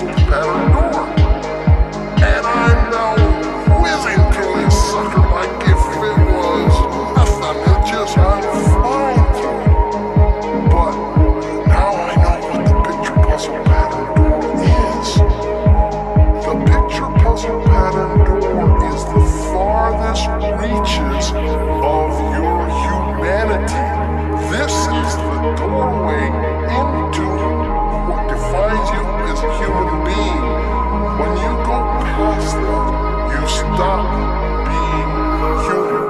Supernova, and I'm now whizzing through this sucker like if it was nothing, it just had flown through. But now I know what the picture puzzle pattern door is. The picture puzzle pattern door is the farthest reaches of your humanity. This is the doorway into what defines you as a human being. When you go past that, you stop being human.